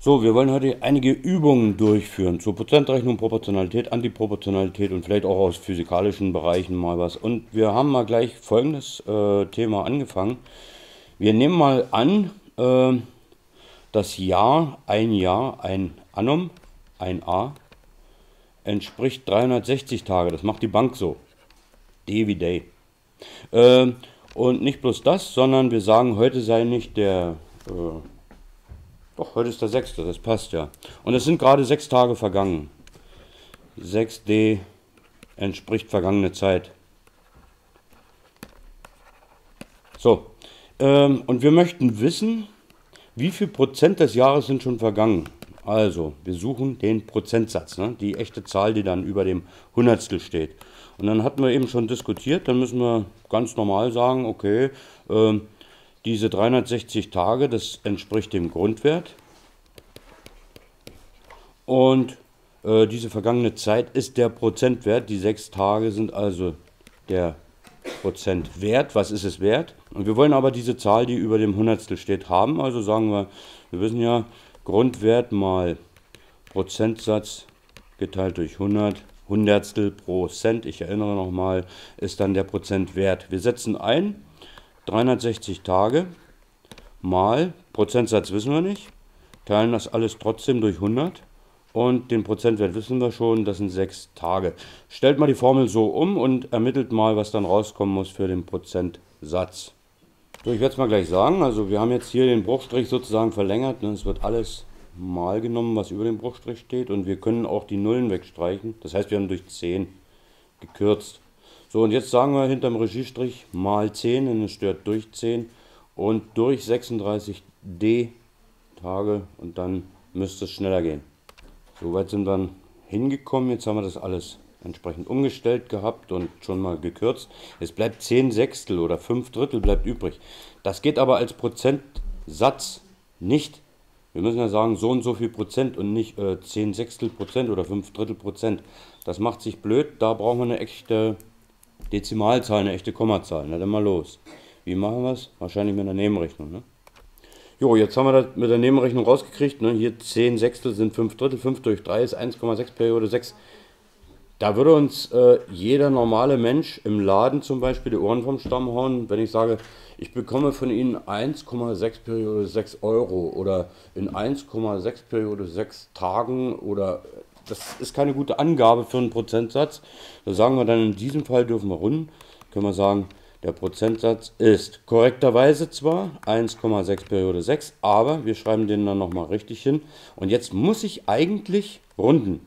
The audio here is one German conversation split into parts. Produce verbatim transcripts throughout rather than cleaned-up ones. So, wir wollen heute einige Übungen durchführen zur Prozentrechnung, Proportionalität, Antiproportionalität und vielleicht auch aus physikalischen Bereichen mal was. Und wir haben mal gleich folgendes äh, Thema angefangen. Wir nehmen mal an, äh, das Jahr, ein Jahr, ein Annum, ein A, entspricht dreihundertsechzig Tage. Das macht die Bank so. Day wie Day. Äh, und nicht bloß das, sondern wir sagen, heute sei nicht der... Äh, Doch, heute ist der sechste Das passt ja. Und es sind gerade sechs Tage vergangen. sechs D entspricht vergangene Zeit. So. Ähm, und wir möchten wissen, wie viel Prozent des Jahres sind schon vergangen. Also, wir suchen den Prozentsatz, ne? Die echte Zahl, die dann über dem Hundertstel steht. Und dann hatten wir eben schon diskutiert, dann müssen wir ganz normal sagen, okay, ähm, diese dreihundertsechzig Tage, das entspricht dem Grundwert. Und äh, diese vergangene Zeit ist der Prozentwert. Die sechs Tage sind also der Prozentwert. Was ist es wert? Und wir wollen aber diese Zahl, die über dem Hundertstel steht, haben. Also sagen wir, wir wissen ja, Grundwert mal Prozentsatz geteilt durch hundert. Hundertstel pro Cent, ich erinnere nochmal, ist dann der Prozentwert. Wir setzen ein. dreihundertsechzig Tage mal, Prozentsatz wissen wir nicht, teilen das alles trotzdem durch hundert und den Prozentwert wissen wir schon, das sind sechs Tage. Stellt mal die Formel so um und ermittelt mal, was dann rauskommen muss für den Prozentsatz. So, ich werde es mal gleich sagen, also wir haben jetzt hier den Bruchstrich sozusagen verlängert, ne? Es wird alles mal genommen, was über dem Bruchstrich steht und wir können auch die Nullen wegstreichen, das heißt wir haben durch zehn gekürzt. So, und jetzt sagen wir hinterm Regiestrich mal zehn, denn es stört durch zehn und durch sechsunddreißig D Tage und dann müsste es schneller gehen. Soweit sind wir dann hingekommen, jetzt haben wir das alles entsprechend umgestellt gehabt und schon mal gekürzt. Jetzt bleibt zehn Sechstel oder fünf Drittel bleibt übrig. Das geht aber als Prozentsatz nicht. Wir müssen ja sagen, so und so viel Prozent und nicht äh, zehn Sechstel Prozent oder fünf Drittel Prozent. Das macht sich blöd, da brauchen wir eine echte... Dezimalzahl, eine echte Kommazahl, na dann mal los. Wie machen wir es? Wahrscheinlich mit einer Nebenrechnung. Ne? Jo, jetzt haben wir das mit der Nebenrechnung rausgekriegt. Ne? Hier zehn Sechstel sind fünf Drittel, fünf durch drei ist eins Komma sechs Periode sechs. Da würde uns äh, jeder normale Mensch im Laden zum Beispiel die Ohren vom Stamm hauen, wenn ich sage, ich bekomme von Ihnen eins Komma sechs Periode sechs Euro oder in eins Komma sechs Periode sechs Tagen oder... Das ist keine gute Angabe für einen Prozentsatz. Da sagen wir dann, in diesem Fall dürfen wir runden. Können wir sagen, der Prozentsatz ist korrekterweise zwar eins Komma sechs Periode sechs, aber wir schreiben den dann nochmal richtig hin. Und jetzt muss ich eigentlich runden.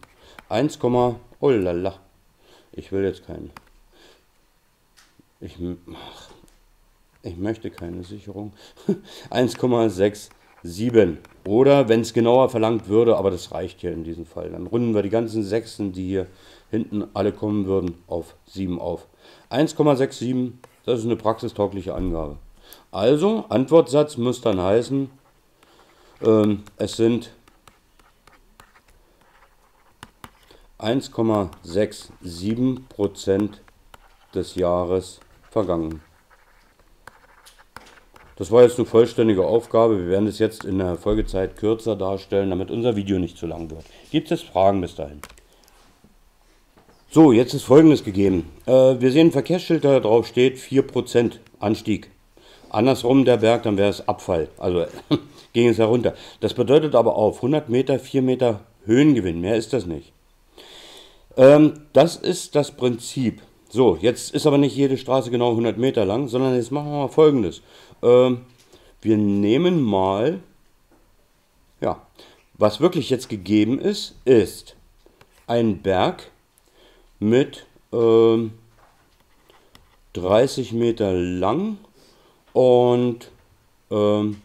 eins, oh lala. Ich will jetzt keinen. Ich, ich möchte keine Sicherung. eins Komma sechs sieben oder wenn es genauer verlangt würde, aber das reicht hier in diesem Fall. Dann runden wir die ganzen Sechsen, die hier hinten alle kommen würden, auf sieben auf. eins Komma sechs sieben, das ist eine praxistaugliche Angabe. Also, Antwortsatz muss dann heißen, ähm, es sind eins Komma sechs sieben Prozent des Jahres vergangen. Das war jetzt eine vollständige Aufgabe. Wir werden es jetzt in der Folgezeit kürzer darstellen, damit unser Video nicht zu lang wird. Gibt es Fragen bis dahin? So, jetzt ist Folgendes gegeben. Äh, wir sehen ein Verkehrsschild, da drauf steht vier Prozent Anstieg. Andersrum der Berg, dann wäre es Abfall. Also ging es herunter. Das bedeutet aber auf hundert Meter, vier Meter Höhengewinn. Mehr ist das nicht. Ähm, das ist das Prinzip. So, jetzt ist aber nicht jede Straße genau hundert Meter lang, sondern jetzt machen wir mal Folgendes. Ähm, wir nehmen mal, ja, was wirklich jetzt gegeben ist, ist ein Berg mit ähm, dreißig Meter lang und ähm,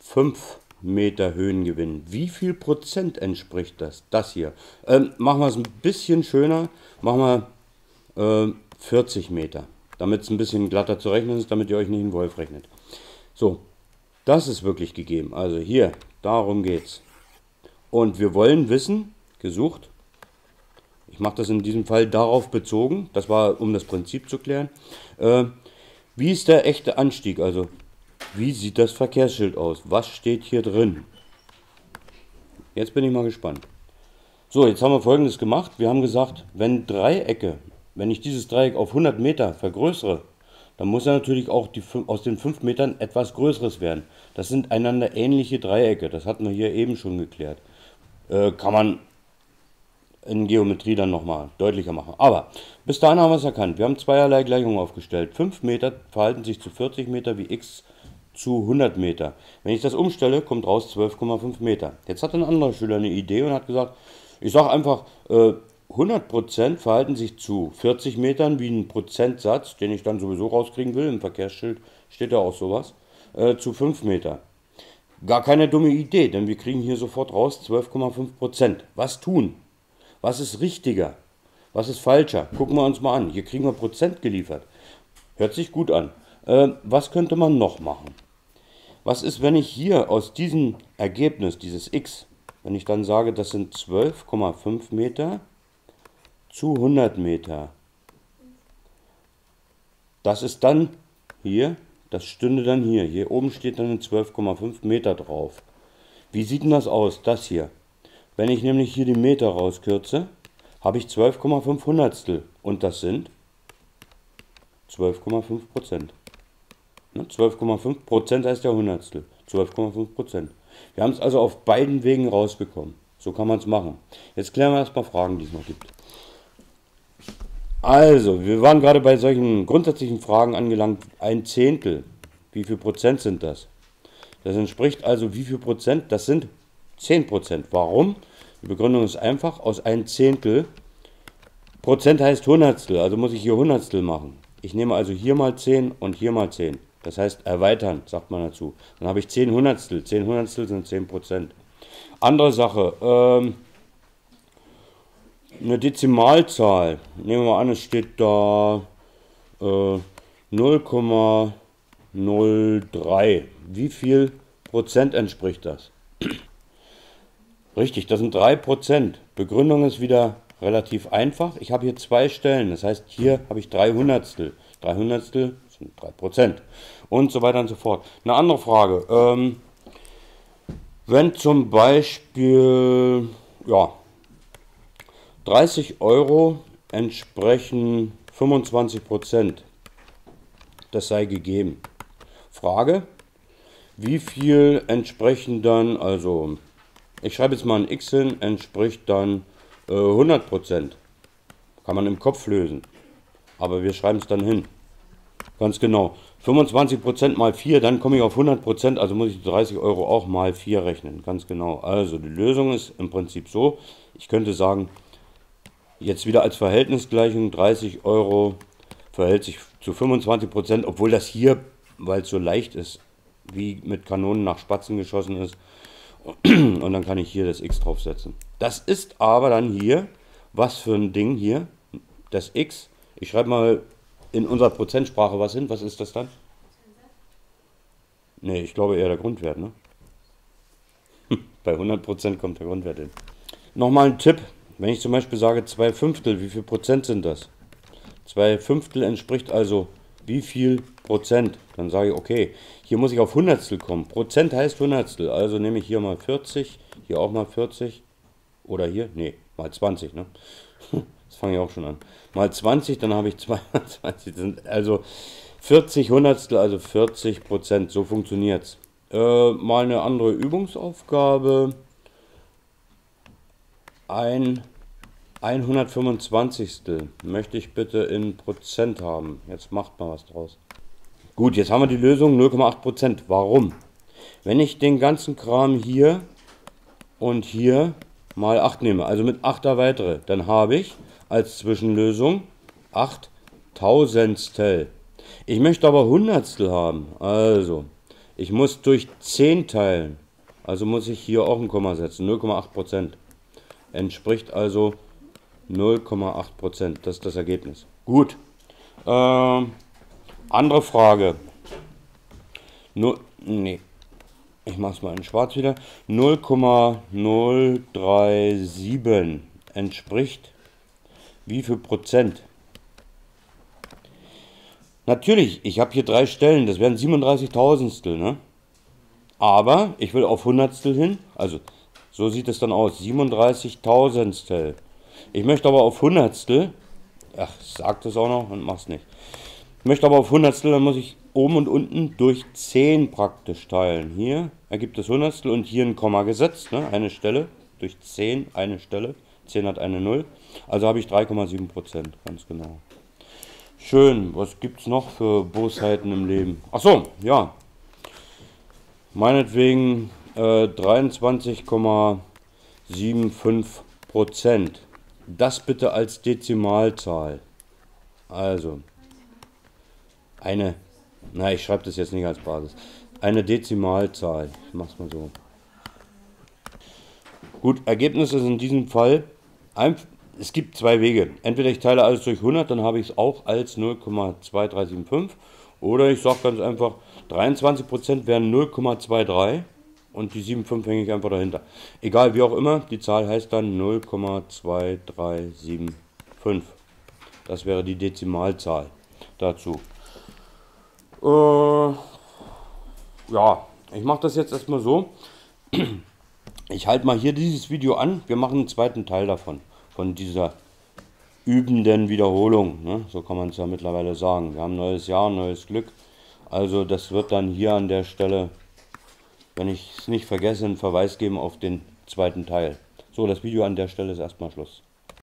fünf Meter Höhengewinn. Wie viel Prozent entspricht das? Das hier. Ähm, machen wir es ein bisschen schöner. Machen wir äh, vierzig Meter. Damit es ein bisschen glatter zu rechnen ist, damit ihr euch nicht in Wolf rechnet. So, das ist wirklich gegeben. Also hier, darum geht's. Und wir wollen wissen, gesucht. Ich mache das in diesem Fall darauf bezogen. Das war, um das Prinzip zu klären. Äh, wie ist der echte Anstieg? Also Wie sieht das Verkehrsschild aus? Was steht hier drin? Jetzt bin ich mal gespannt. So, jetzt haben wir Folgendes gemacht. Wir haben gesagt, wenn Dreiecke, wenn ich dieses Dreieck auf hundert Meter vergrößere, dann muss ja natürlich auch die, aus den fünf Metern etwas Größeres werden. Das sind einander ähnliche Dreiecke. Das hatten wir hier eben schon geklärt. Äh, kann man in Geometrie dann nochmal deutlicher machen. Aber bis dahin haben wir es erkannt. Wir haben zweierlei Gleichungen aufgestellt. fünf Meter verhalten sich zu vierzig Meter wie x zu hundert Meter. Wenn ich das umstelle, kommt raus zwölf Komma fünf Meter. Jetzt hat ein anderer Schüler eine Idee und hat gesagt, ich sage einfach, äh, hundert Prozent verhalten sich zu vierzig Metern wie ein Prozentsatz, den ich dann sowieso rauskriegen will, im Verkehrsschild steht ja auch sowas, äh, zu fünf Meter. Gar keine dumme Idee, denn wir kriegen hier sofort raus zwölf Komma fünf Prozent. Was tun? Was ist richtiger? Was ist falscher? Gucken wir uns mal an. Hier kriegen wir Prozent geliefert. Hört sich gut an. Äh, was könnte man noch machen? Was ist, wenn ich hier aus diesem Ergebnis, dieses x, wenn ich dann sage, das sind zwölf Komma fünf Meter zu hundert Meter. Das ist dann hier, das stünde dann hier. Hier oben steht dann zwölf Komma fünf Meter drauf. Wie sieht denn das aus, das hier? Wenn ich nämlich hier die Meter rauskürze, habe ich zwölf Komma fünf Hundertstel. Und das sind zwölf Komma fünf Prozent. Ne? zwölf Komma fünf Prozent heißt ja Hundertstel. zwölf Komma fünf Prozent. Wir haben es also auf beiden Wegen rausbekommen. So kann man es machen. Jetzt klären wir erstmal Fragen, die es noch gibt. Also, wir waren gerade bei solchen grundsätzlichen Fragen angelangt. Ein Zehntel. Wie viel Prozent sind das? Das entspricht also wie viel Prozent? Das sind zehn Prozent. Warum? Die Begründung ist einfach, aus ein Zehntel, Prozent heißt Hundertstel, also muss ich hier Hundertstel machen. Ich nehme also hier mal zehn und hier mal zehn. Das heißt erweitern, sagt man dazu. Dann habe ich zehn Hundertstel. zehn Hundertstel sind zehn Prozent. Andere Sache, ähm, eine Dezimalzahl. Nehmen wir mal an, es steht da äh, null Komma null drei. Wie viel Prozent entspricht das? Richtig, das sind drei Prozent. Begründung ist wieder relativ einfach. Ich habe hier zwei Stellen, das heißt, hier habe ich drei Hundertstel. drei Hundertstel sind drei Prozent. Und so weiter und so fort. Eine andere Frage. Ähm, wenn zum Beispiel ja, dreißig Euro entsprechen fünfundzwanzig Prozent, das sei gegeben. Frage, wie viel entsprechen dann, also... Ich schreibe jetzt mal ein x hin, entspricht dann äh, hundert Prozent. Kann man im Kopf lösen. Aber wir schreiben es dann hin. Ganz genau. fünfundzwanzig Prozent mal vier, dann komme ich auf hundert Prozent. Also muss ich die dreißig Euro auch mal vier rechnen. Ganz genau. Also die Lösung ist im Prinzip so. Ich könnte sagen, jetzt wieder als Verhältnisgleichung dreißig Euro verhält sich zu fünfundzwanzig Prozent. Obwohl das hier, weil es so leicht ist, wie mit Kanonen nach Spatzen geschossen ist. Und dann kann ich hier das x draufsetzen. Das ist aber dann hier, was für ein Ding hier, das x. Ich schreibe mal in unserer Prozentsprache was hin. Was ist das dann? Ne, ich glaube eher der Grundwert. Ne? Bei hundert Prozent kommt der Grundwert hin. Nochmal ein Tipp. Wenn ich zum Beispiel sage zwei Fünftel, wie viel Prozent sind das? zwei Fünftel entspricht also wie viel Prozent? Dann sage ich, okay, hier muss ich auf Hundertstel kommen. Prozent heißt Hundertstel, also nehme ich hier mal vierzig, hier auch mal vierzig oder hier, nee, mal zwanzig, ne? Das fange ich auch schon an. Mal zwanzig, dann habe ich zweiundzwanzig, sind also vierzig Hundertstel, also vierzig Prozent, so funktioniert es. Äh, mal eine andere Übungsaufgabe. Ein hundertfünfundzwanzig möchte ich bitte in Prozent haben. Jetzt macht mal was draus. Gut, jetzt haben wir die Lösung null Komma acht Prozent. Warum? Wenn ich den ganzen Kram hier und hier mal acht nehme, also mit acht erweitere, dann habe ich als Zwischenlösung achttausendstel. Ich möchte aber Hundertstel haben. Also, ich muss durch zehn teilen. Also muss ich hier auch ein Komma setzen. null Komma acht Prozent. Entspricht also null Komma acht Prozent, das ist das Ergebnis. Gut. Ähm, andere Frage. Nur, nee. Ich mache es mal in schwarz wieder. null Komma null drei sieben entspricht wie viel Prozent? Natürlich, ich habe hier drei Stellen, das wären siebenunddreißig Tausendstel, ne? Aber ich will auf Hundertstel hin, also so sieht es dann aus, siebenunddreißig Tausendstel. Ich möchte aber auf Hundertstel, ach, sag das auch noch und mach's nicht. Ich möchte aber auf Hundertstel, dann muss ich oben und unten durch zehn praktisch teilen. Hier ergibt es Hundertstel und hier ein Komma gesetzt, ne? Eine Stelle, durch zehn eine Stelle, zehn hat eine Null, also habe ich drei Komma sieben Prozent, ganz genau. Schön, was gibt es noch für Bosheiten im Leben? Achso, ja. Meinetwegen äh, dreiundzwanzig Komma fünfundsiebzig Prozent. Das bitte als Dezimalzahl. Also, eine, na, ich schreibe das jetzt nicht als Basis. Eine Dezimalzahl. Ich mach's mal so. Gut, Ergebnis ist in diesem Fall einfach. Es gibt zwei Wege. Entweder ich teile alles durch hundert, dann habe ich es auch als null Komma zwei drei sieben fünf. Oder ich sage ganz einfach, dreiundzwanzig Prozent wären null Komma zwei drei und die sieben Komma fünf hänge ich einfach dahinter. Egal, wie auch immer, die Zahl heißt dann null Komma zwei drei sieben fünf. Das wäre die Dezimalzahl dazu. Äh, ja, ich mache das jetzt erstmal so. Ich halte mal hier dieses Video an. Wir machen einen zweiten Teil davon. Von dieser übenden Wiederholung, ne? So kann man es ja mittlerweile sagen. Wir haben neues Jahr, neues Glück. Also das wird dann hier an der Stelle, wenn ich es nicht vergesse, einen Verweis geben auf den zweiten Teil. So, das Video an der Stelle ist erstmal Schluss.